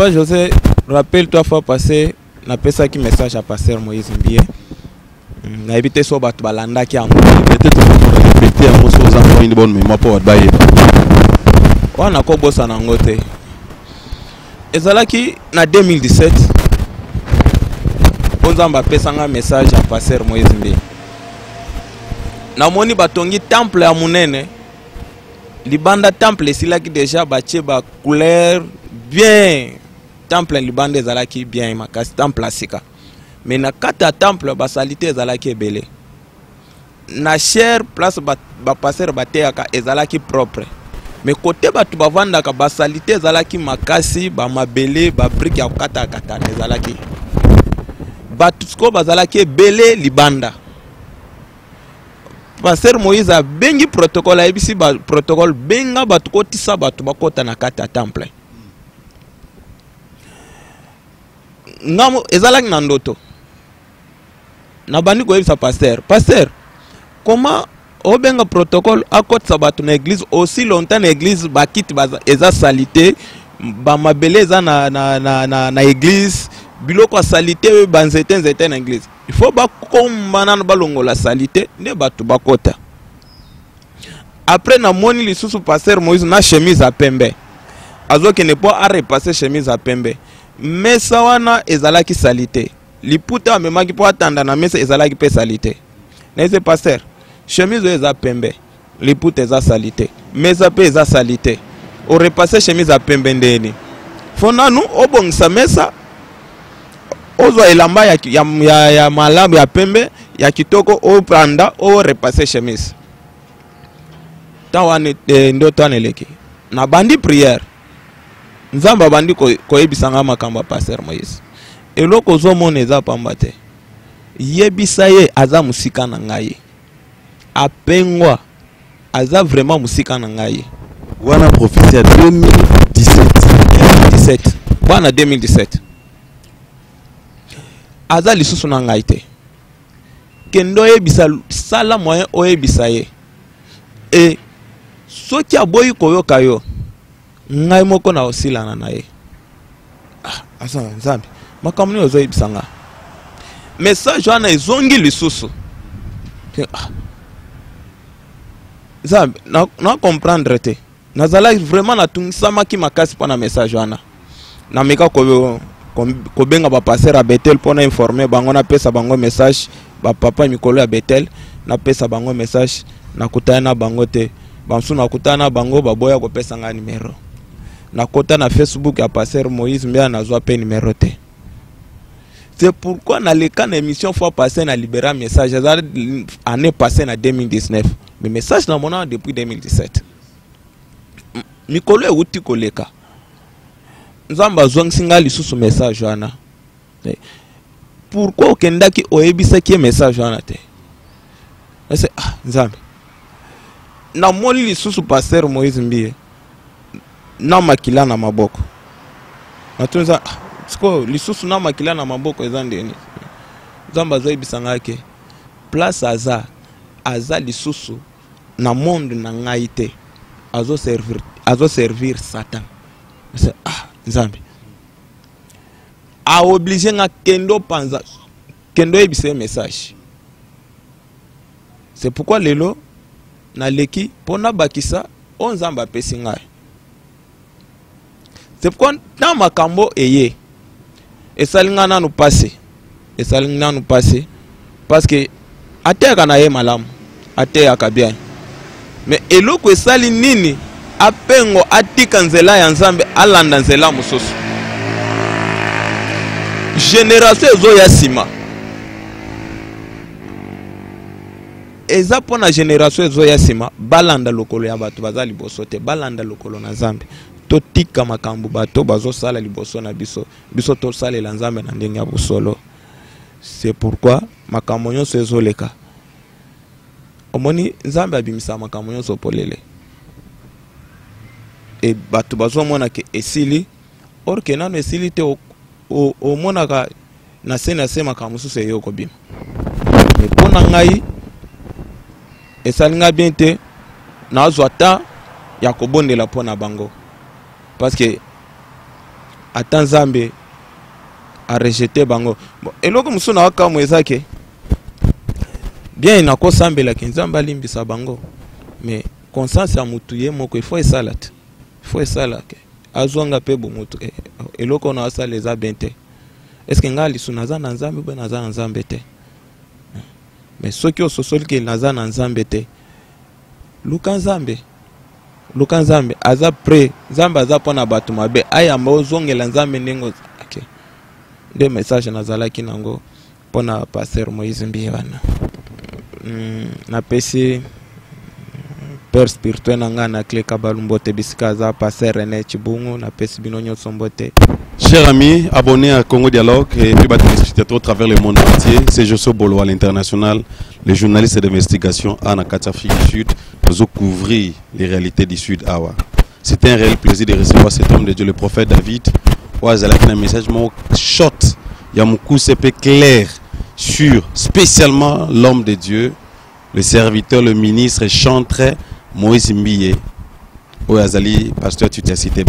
Papa José, rappelle-toi fois passée, on a passé un message à Pasteur Moïse Mbiye. On a évité ce bateau balanda qui a peut-être répété un mot sur les enfants une bonne mémoire pour adbayer. On a combo ça dans l'autre. Et ça là qui, en 2017, on a passé un message à Pasteur Moïse Mbiye. Na moni batongi temple ya munene libanda temple silaki déjà batie ba couleur bien temple libanda ezalaki bien makasi temple asika mais na kata temple basalite ezalaki ebele na chair place ba passer bateka ezalaki propre mais côté batu bavanda ka basalite ezalaki makasi ba mabele ba brique ya kata kata ezalaki batu sko bazalaki ebele libanda. Pasteur Moïse a bengi protocole ABC protocole benga batuko tisa batu bakota na kata temple. Ngamo ezalaki na ndoto. Na bandi ko yebisa pasteur. Pasteur, comment o benga protocole akotsa batu na église aussi longtemps na église bakiti eza salité ba mabeleza na église biloko a salité ba nzete na église. Il faut pas combattre balongo la salité ne batu bakota. Après na moni lisusu pasteur Moïse na chemise à pembe. Azoke ne pas repasser chemise à pembe. Mais ça wana ezalaki salité. Liputa memaki po atanda na mesa ezalaki pe salité. Nese pasteur chemise eza pembe. Liputa eza salité. Mesa pe eza salité. O repasser chemise à pembe ndeni. Fona nous obongsa mesa ozo elamba ya malamu ya pembe ya kitoko o pranda o repasser chemise tawane ndo taneleke na bandi prière nzamba bandi koyebisanga makamba pasteur Moïse eloko zo moneza pambate yebisaye aza musika na ngaye apengwa aza vraiment musika na ngaye wana professeur 2017 wana 2017 aza lisusu na ngaite kendo yebisa sala moyen oyebisa ye e soki aboyi koyoka yo ngai moko na osilana na ye asa nzambi makamuni ozoyebisa nga message wana ezongi lisusu nzambi na comprendre te nazala vraiment natungisamaki makasi mpo na message wana nameka koyo kobenga ba passer à Betel pour nous informer bango na pesa bango message ba papa mikolo à Betel na pesa bango message na kutana bango te bamsu na kutana bango baboya ko pesa nga numéro na kota na Facebook ya pasteur Moïse Mbiye na zo pe numéro te. C'est pourquoi na leka na émission fois passer na libérer message année passée na 2019 mais message na mona depuis 2017 mikolo e wuti koleka nzamba zong singa lisusu message wana pourquoi okendaki oyebisaki message wana te ese ah nzambe na moli lisusu pasteur Moïse Mbiye na makila na maboko natunza sko lisusu na makila na maboko ezandeni nzamba zoyebisanga ke place aza lisusu na monde na ngai te azo servir Satan ese ah nzambi a obligé nga kendo panza kendo ebise message c'est pourquoi lelo na leki pona bakisa on nzamba pesi nga c'est pourquoi na makambo eye esalinga nanu passé parce que ateka na ye malamu ateka bien mais eloko esali nini apengo atika nzela ya nzambe alanda nzela mususu génération ezo ya sima eza pona génération ezo ya sima balanda lokolo ya bato baza liboso te balanda lokolo na nzambe totika makambo bato bazosala liboso na biso tosalela nzambe na ndenge ya bosolo c'est pourquoi makambo nyonso ezoleka omoni nzambe abimisa makambo nyonso polele et bato bazo mona ke esili or ke nanu esili te o mona ka na sena sema ka mususu yoko bima mais pona ngai esalinga bien te na azwata ya kobondela pona bango parce que ata Nzambe a rejeté bango. Bon, eloko musuna wakamwe zake. Bien inako sambela ki Nzambe alimbisa bango. Mais conscience ya mutu ye moko il faut esala. Il faut esala ke. Azwanga pe bomutu. Eloko na asala leza bente. Est-ce que ngali sunaza na Nzambe bena za Nzambe te? Mais ceux qui ont sosol ki naza na Nzambe te. Luka Nzambe. Luka Nzambe aza prêt. Nzambe aza pona batuma be ayamba ozongela Nzambe nengo. Deux messages nazalaki nango pona Pasteur Moïse Mbiye wana. Na PC père spirituel nanga na clé kabalumbote bisika za Pasteur René Chibungu na PC binonyo sombote. Chers amis, abonnés à Congo Dialogue et puis téléspectateurs à travers le monde entier, c'est Josso Bolo à l'international, le journaliste d'investigation Anna Katafi du Sud, nous couvrir les réalités du Sud Awa. C'était un réel plaisir de recevoir cet homme de Dieu, le prophète David. Un message short, il y a beaucoup CP clair sur spécialement l'homme de Dieu, le serviteur, le ministre et chantre Moïse Mbiye. Oazali, pasteur, tu t'as cité.